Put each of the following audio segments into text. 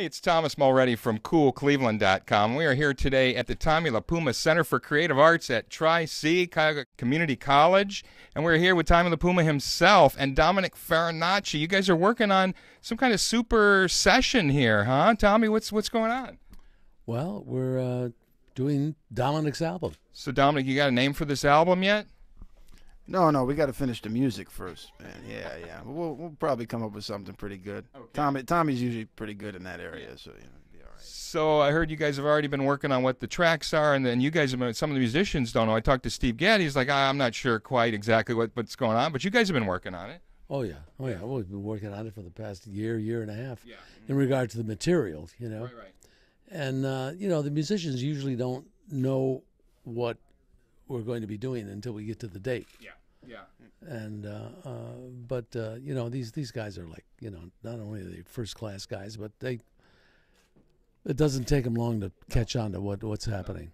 Hey, it's Thomas Mulready from coolcleveland.com. We are here today at the Tommy LiPuma Center for Creative Arts at Tri-C, Cuyahoga Community College. And we're here with Tommy LiPuma himself and Dominick Farinacci. You guys are working on some kind of super session here, huh? Tommy, what's going on? Well, we're doing Dominick's album. So, Dominick, you got a name for this album yet? No, we got to finish the music first, man. Yeah. We'll probably come up with something pretty good. Okay. Tommy's usually pretty good in that area, so it'll be all right. So I heard you guys have already been working on what the tracks are, and then you guys have been. Some of the musicians don't know. I talked to Steve Gadd. He's like, I'm not sure quite exactly what's going on, but you guys have been working on it. Oh yeah. Well, we've been working on it for the past year and a half. Yeah. In regard to the material, you know. Right. And the musicians usually don't know what we're going to be doing until we get to the date. Yeah. Yeah, and these guys are like, not only are they first class guys, but it doesn't take them long to catch on to what's happening.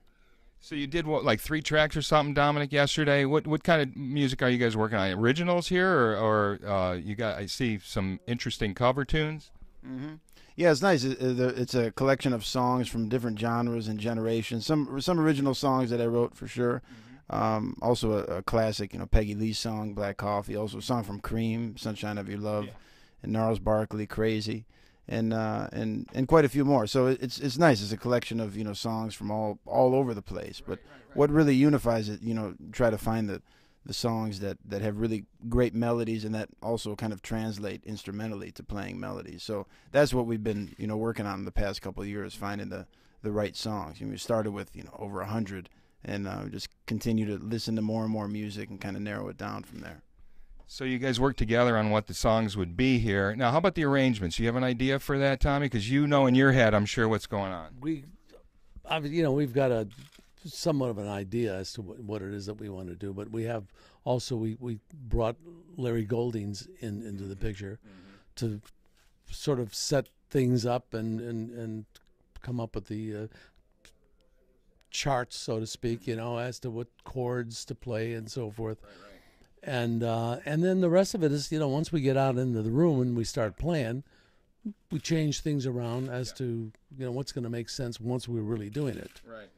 So you did like 3 tracks or something, Dominick, yesterday. What kind of music are you guys working on? Originals here, or you got? I see some interesting cover tunes. Mm-hmm. Yeah, it's nice. It's a collection of songs from different genres and generations. Some original songs that I wrote for sure. Mm-hmm. Also a classic, Peggy Lee song, Black Coffee, also a song from Cream, Sunshine of Your Love, yeah. And Gnarls Barkley, Crazy, and quite a few more. So it's nice. It's a collection of, songs from all over the place. But right. What really unifies it, try to find the songs that have really great melodies and that also kind of translate instrumentally to playing melodies. So that's what we've been, working on in the past couple of years, finding the right songs. We started with, over 100. And just continue to listen to more and more music and kind of narrow it down from there. So you guys work together on what the songs would be here. Now, how about the arrangements? You have an idea for that, Tommy? Because in your head, I'm sure, what's going on. We've got a somewhat of an idea as to what it is that we want to do, but we have also we brought Larry Goldings into the picture to sort of set things up and come up with the charts, so to speak, as to what chords to play and so forth. Right. And then the rest of it is, once we get out into the room and we start playing, we change things around as to, what's going to make sense once we're really doing it. Right.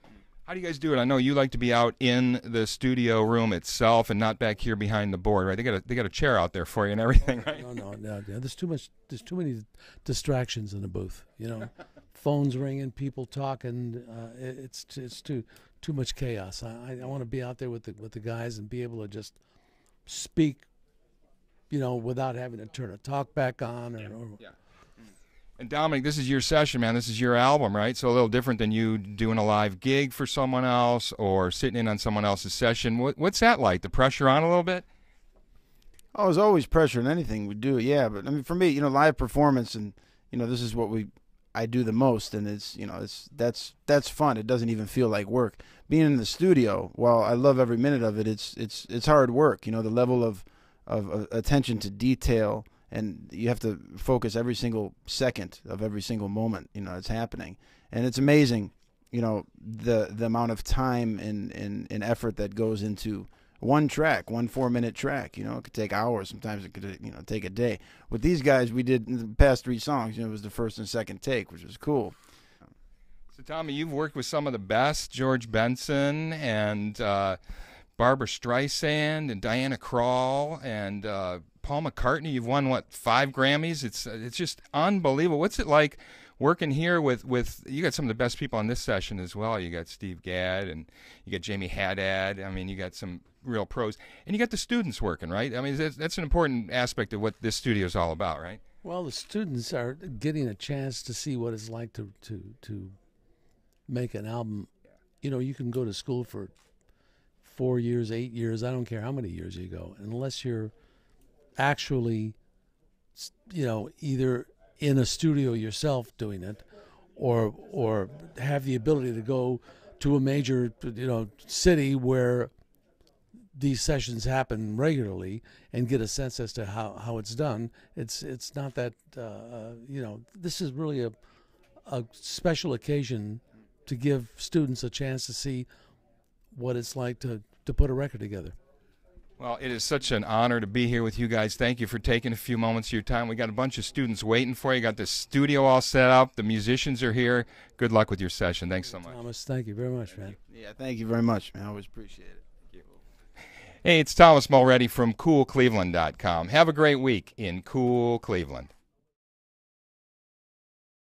How do you guys do it? I know you like to be out in the studio room itself and not back here behind the board, right? They got a chair out there for you and everything, right? No. There's too many distractions in the booth, Phones ringing, people talking. It's too much chaos. I want to be out there with the guys and be able to just speak, without having to turn a talk back on. Yeah. And Dominick, this is your session, man. This is your album, right? So a little different than you doing a live gig for someone else or sitting in on someone else's session. What's that like? The pressure on a little bit? Oh, there's always pressure in anything we do. Yeah, but I mean, for me, live performance and this is what I do the most, and it's that's fun. It doesn't even feel like work. Being in the studio, while I love every minute of it, it's hard work. The level of attention to detail, and you have to focus every single second of every single moment. It's happening, and it's amazing. The amount of time and effort that goes into one track, one 4-minute track. It could take hours. Sometimes it could, take a day. With these guys, we did the past 3 songs. It was the first and second take, which was cool. So, Tommy, you've worked with some of the best, George Benson and Barbara Streisand and Diana Krall and Paul McCartney. You've won, what, 5 Grammys? It's just unbelievable. What's it like working here with you got some of the best people on this session as well. You got Steve Gadd and you got Jamie Haddad. I mean, you got some real pros, and you got the students working, right? I mean, that's an important aspect of what this studio is all about, right? Well, the students are getting a chance to see what it's like to make an album. You can go to school for 4 years, 8 years, I don't care how many years you go, unless you're actually, either in a studio yourself doing it or have the ability to go to a major, city where these sessions happen regularly and get a sense as to how it's done. It's not that, this is really a special occasion to give students a chance to see what it's like to put a record together. Well, it is such an honor to be here with you guys. Thank you for taking a few moments of your time. We got a bunch of students waiting for you. Got the studio all set up. The musicians are here. Good luck with your session. Thanks so much. Thomas, thank you very much, man. Yeah, thank you very much, man. I always appreciate it. Thank you. Hey, it's Thomas Mulready from coolcleveland.com. Have a great week in Cool Cleveland.